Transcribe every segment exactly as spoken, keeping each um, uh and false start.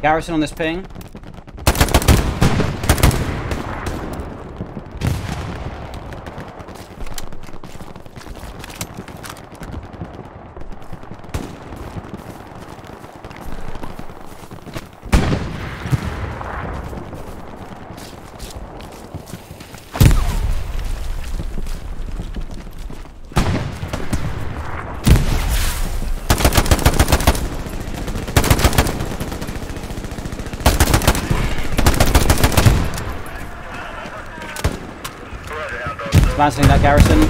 Garrison on this ping. Lancing that garrison.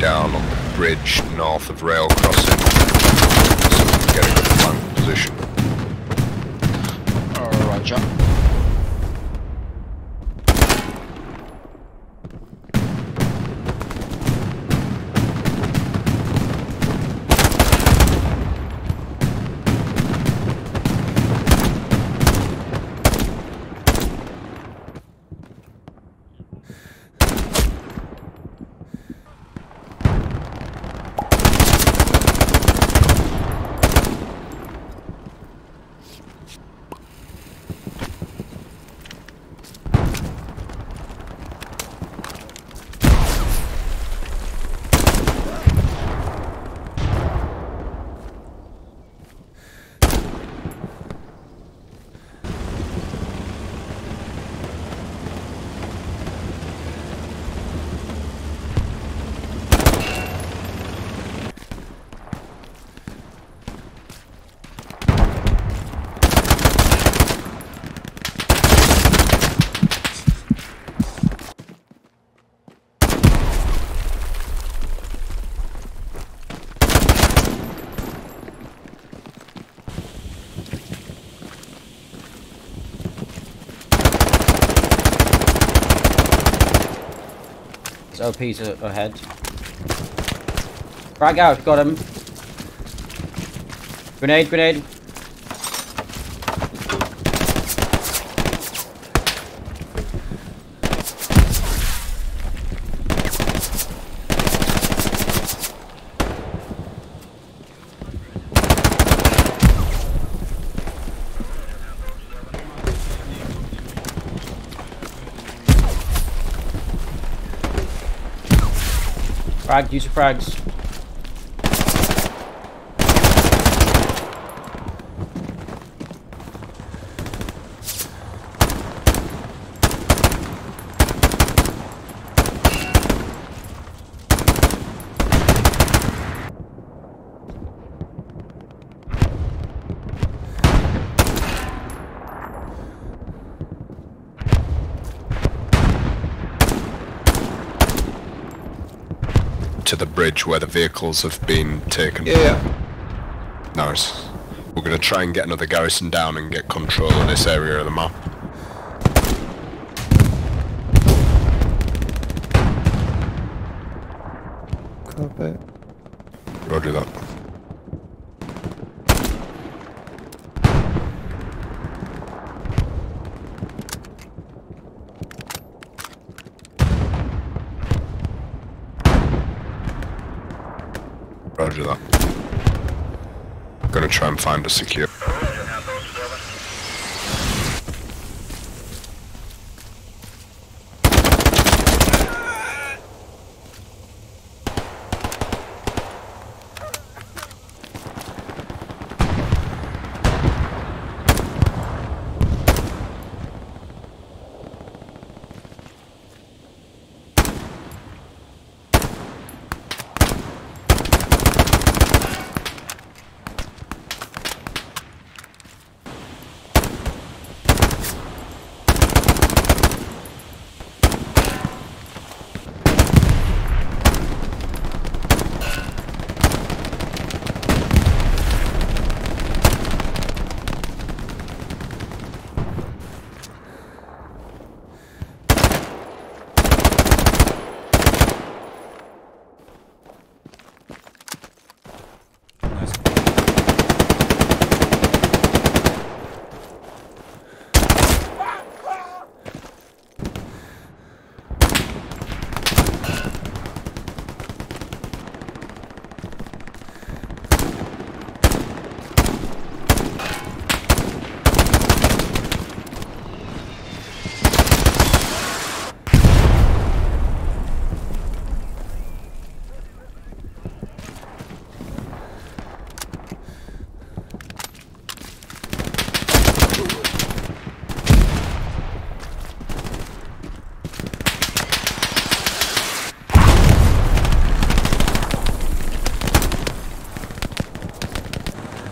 Down on the bridge north of rail crossing, so we can get a good flank position. Oh, roger. O Ps ahead. Frag out, got him. Grenade, grenade. Frag, use of frags. To the bridge where the vehicles have been taken. Yeah. Nice. We're gonna try and get another garrison down and get control of this area of the map. Copy. Roger that. Roger that. I'm gonna try and find a secure.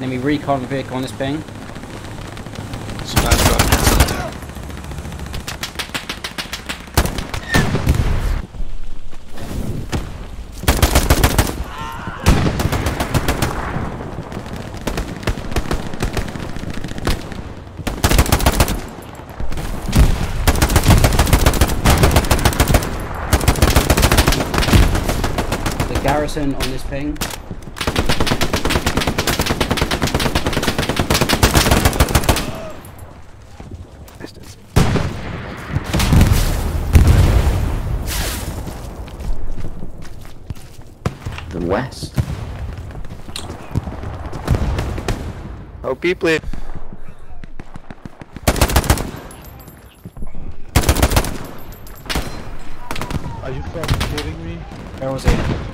Enemy recon vehicle on this ping. It's a nice gun. The garrison on this ping. West. Oh, people. Are you fucking kidding me? Where was it?